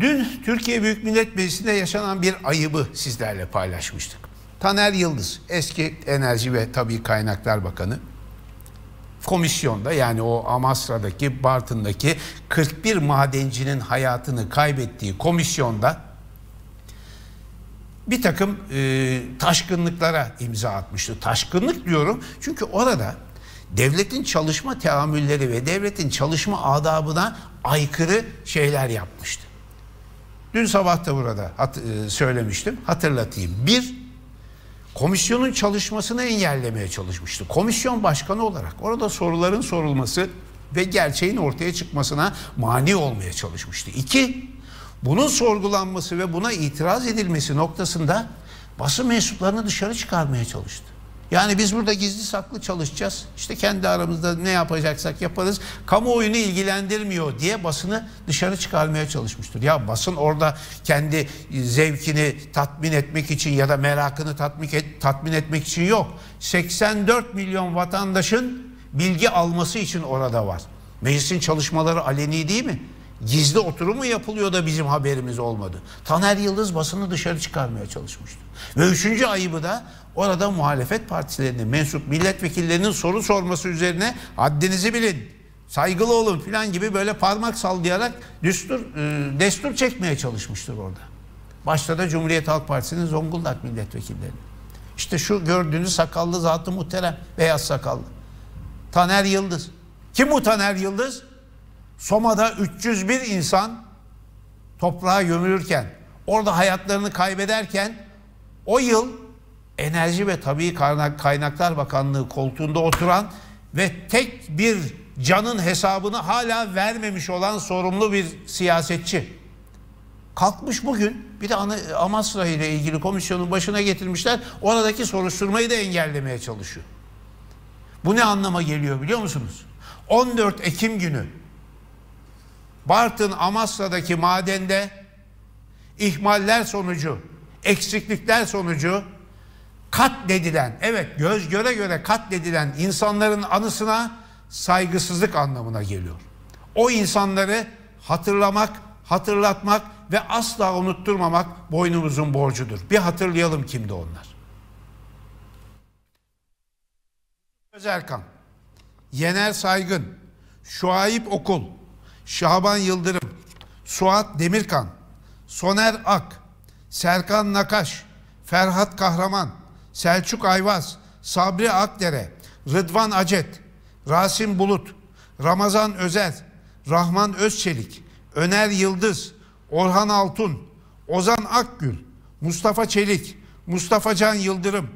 Dün Türkiye Büyük Millet Meclisi'nde yaşanan bir ayıbı sizlerle paylaşmıştık. Taner Yıldız, eski Enerji ve Tabii Kaynaklar Bakanı, komisyonda, yani o Amasra'daki, Bartın'daki 41 madencinin hayatını kaybettiği komisyonda bir takım taşkınlıklara imza atmıştı. Taşkınlık diyorum çünkü orada devletin çalışma teamülleri ve devletin çalışma adabına aykırı şeyler yapmıştı. Dün sabah da burada söylemiştim, hatırlatayım. Bir, komisyonun çalışmasını engellemeye çalışmıştı. Komisyon başkanı olarak orada soruların sorulması ve gerçeğin ortaya çıkmasına mani olmaya çalışmıştı. İki, bunun sorgulanması ve buna itiraz edilmesi noktasında basın mensuplarını dışarı çıkarmaya çalıştı. Yani biz burada gizli saklı çalışacağız, İşte kendi aramızda ne yapacaksak yaparız, kamuoyunu ilgilendirmiyor diye basını dışarı çıkarmaya çalışmıştır. Ya basın orada kendi zevkini tatmin etmek için ya da merakını tatmin etmek için yok. 84 milyon vatandaşın bilgi alması için orada var. Meclisin çalışmaları aleni değil mi? Gizli oturumu yapılıyor da bizim haberimiz olmadı. Taner Yıldız basını dışarı çıkarmaya çalışmıştı. Ve üçüncü ayıbı da orada muhalefet partilerinin mensup milletvekillerinin soru sorması üzerine haddinizi bilin, saygılı olun filan gibi böyle parmak sallayarak destur çekmeye çalışmıştır orada. Başta da Cumhuriyet Halk Partisi'nin Zonguldak milletvekillerinin. İşte şu gördüğünüz sakallı zat-ı muhterem, beyaz sakallı Taner Yıldız. Kim bu Taner Yıldız? Soma'da 301 insan toprağa gömülürken, orada hayatlarını kaybederken o yıl Enerji ve Tabii Kaynaklar Bakanlığı koltuğunda oturan ve tek bir canın hesabını hala vermemiş olan sorumlu bir siyasetçi. Kalkmış bugün bir de Amasra ile ilgili komisyonun başına getirmişler. Oradaki soruşturmayı da engellemeye çalışıyor. Bu ne anlama geliyor biliyor musunuz? 14 Ekim günü Bartın Amasra'daki madende ihmaller sonucu, eksiklikler sonucu katledilen, evet göz göre göre katledilen insanların anısına saygısızlık anlamına geliyor. O insanları hatırlamak, hatırlatmak ve asla unutturmamak boynumuzun borcudur. Bir hatırlayalım kimdi onlar. Özerkan, Yener Saygın, Şuayip Okul, Şaban Yıldırım, Suat Demirkan, Soner Ak, Serkan Nakaş, Ferhat Kahraman, Selçuk Ayvaz, Sabri Akdere, Rıdvan Acet, Rasim Bulut, Ramazan Özer, Rahman Özçelik, Öner Yıldız, Orhan Altun, Ozan Akgül, Mustafa Çelik, Mustafa Can Yıldırım,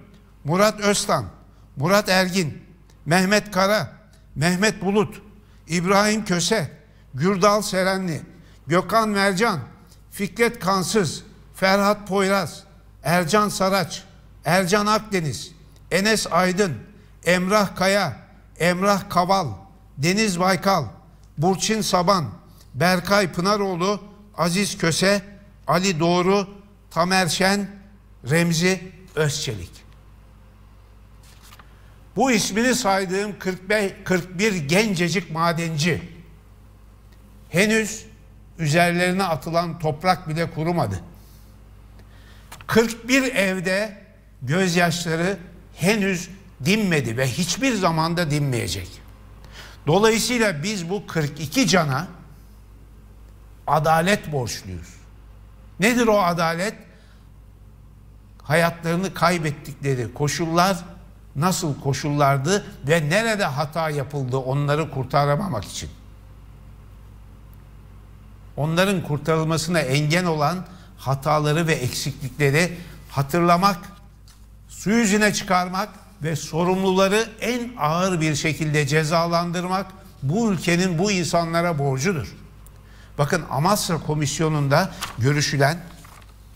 Murat Öztan, Murat Ergin, Mehmet Kara, Mehmet Bulut, İbrahim Köse, Gürdal Serenli, Gökhan Mercan, Fikret Kansız, Ferhat Poyraz, Ercan Saraç, Ercan Akdeniz, Enes Aydın, Emrah Kaya, Emrah Kaval, Deniz Baykal, Burçin Saban, Berkay Pınaroğlu, Aziz Köse, Ali Doğru, Tamer Şen, Remzi Özçelik. Bu ismini saydığım 41 gencecik madenci henüz üzerlerine atılan toprak bile kurumadı. 41 evde gözyaşları henüz dinmedi ve hiçbir zamanda dinmeyecek. Dolayısıyla biz bu 42 cana adalet borçluyuz. Nedir o adalet? Hayatlarını kaybettikleri koşullar nasıl koşullardı ve nerede hata yapıldı onları kurtaramamak için? Onların kurtarılmasına engel olan hataları ve eksiklikleri hatırlamak, su yüzüne çıkarmak ve sorumluları en ağır bir şekilde cezalandırmak bu ülkenin bu insanlara borcudur. Bakın Amasra Komisyonu'nda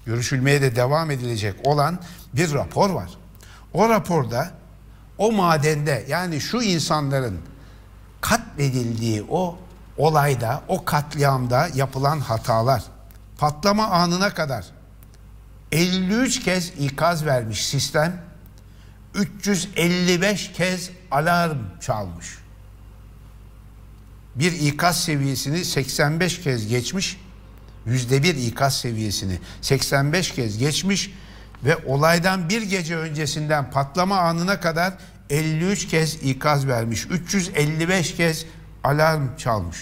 görüşülmeye de devam edilecek olan bir rapor var. O raporda o madende, yani şu insanların katledildiği o olayda, o katliamda yapılan hatalar, patlama anına kadar 53 kez ikaz vermiş sistem, 355 kez alarm çalmış. Bir ikaz seviyesini 85 kez geçmiş %1 ikaz seviyesini 85 kez geçmiş ve olaydan bir gece öncesinden patlama anına kadar 53 kez ikaz vermiş, 355 kez alarm çalmış.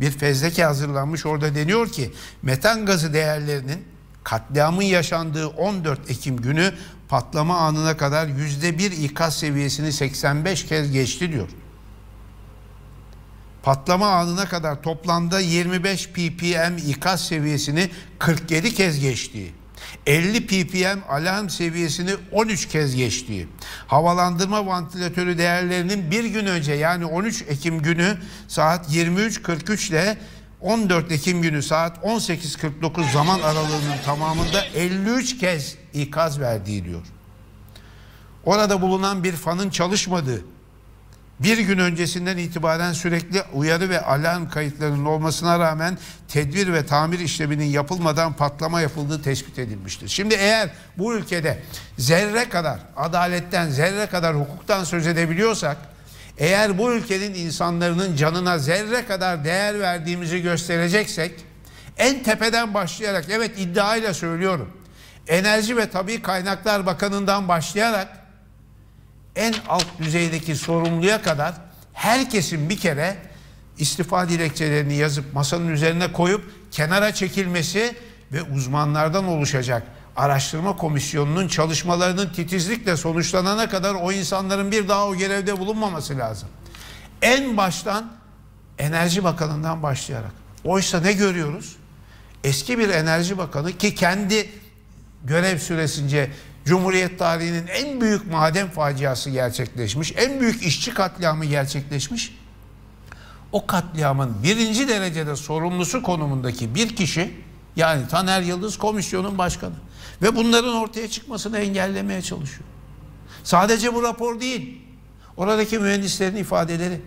Bir fezleke hazırlanmış. Orada deniyor ki metan gazı değerlerinin katliamın yaşandığı 14 Ekim günü patlama anına kadar %1 ikaz seviyesini 85 kez geçti diyor. Patlama anına kadar toplamda 25 ppm ikaz seviyesini 47 kez geçtiği, 50 ppm alarm seviyesini 13 kez geçtiği, havalandırma vantilatörü değerlerinin bir gün önce yani 13 Ekim günü saat 23.43 ile 14 Ekim günü saat 18.49 zaman aralığının tamamında 53 kez ikaz verdiği diyor. Orada bulunan bir fanın çalışmadığı, bir gün öncesinden itibaren sürekli uyarı ve alarm kayıtlarının olmasına rağmen tedbir ve tamir işleminin yapılmadan patlama yapıldığı tespit edilmiştir. Şimdi eğer bu ülkede zerre kadar adaletten, zerre kadar hukuktan söz edebiliyorsak, eğer bu ülkenin insanların canına zerre kadar değer verdiğimizi göstereceksek, en tepeden başlayarak, evet iddiayla söylüyorum, Enerji ve Tabii Kaynaklar Bakanı'ndan başlayarak en alt düzeydeki sorumluya kadar herkesin bir kere istifa dilekçelerini yazıp masanın üzerine koyup kenara çekilmesi ve uzmanlardan oluşacak araştırma komisyonunun çalışmalarının titizlikle sonuçlanana kadar o insanların bir daha o görevde bulunmaması lazım. En baştan Enerji Bakanı'ndan başlayarak. Oysa ne görüyoruz? Eski bir Enerji Bakanı ki kendi görev süresince Cumhuriyet tarihinin en büyük maden faciası gerçekleşmiş, en büyük işçi katliamı gerçekleşmiş. O katliamın birinci derecede sorumlusu konumundaki bir kişi, yani Taner Yıldız komisyonun başkanı ve bunların ortaya çıkmasını engellemeye çalışıyor. Sadece bu rapor değil, oradaki mühendislerin ifadeleri.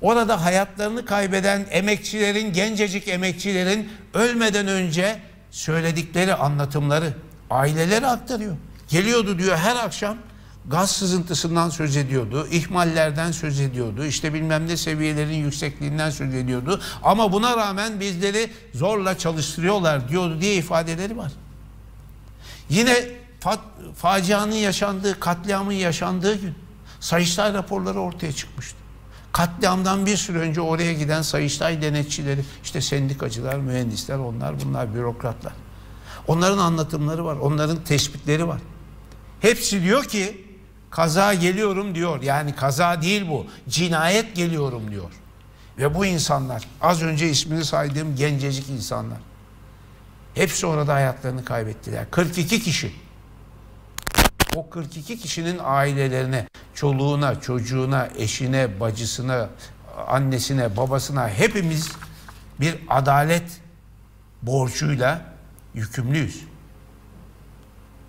Orada hayatlarını kaybeden emekçilerin, gencecik emekçilerin ölmeden önce söyledikleri anlatımları aileleri aktarıyor. Geliyordu diyor, her akşam gaz sızıntısından söz ediyordu, ihmallerden söz ediyordu, işte bilmem ne seviyelerin yüksekliğinden söz ediyordu. Ama buna rağmen bizleri zorla çalıştırıyorlar diyordu diye ifadeleri var. Yine facianın yaşandığı, katliamın yaşandığı gün Sayıştay raporları ortaya çıkmıştı. Katliamdan bir süre önce oraya giden Sayıştay denetçileri, işte sendikacılar, mühendisler, onlar bunlar, bürokratlar. Onların anlatımları var, onların tespitleri var. Hepsi diyor ki kaza geliyorum diyor. Yani kaza değil bu, cinayet geliyorum diyor. Ve bu insanlar, az önce ismini saydığım gencecik insanlar, hepsi orada hayatlarını kaybettiler. 42 kişi. O 42 kişinin ailelerine, çoluğuna, çocuğuna, eşine, bacısına, annesine, babasına hepimiz bir adalet borcuyla yükümlüyüz.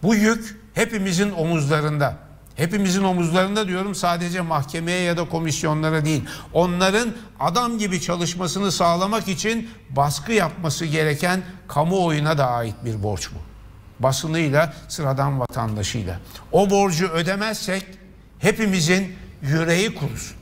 Bu yük hepimizin omuzlarında. Hepimizin omuzlarında diyorum, sadece mahkemeye ya da komisyonlara değil. Onların adam gibi çalışmasını sağlamak için baskı yapması gereken kamuoyuna da ait bir borç bu. Basınıyla, sıradan vatandaşıyla. O borcu ödemezsek hepimizin yüreği kurusun.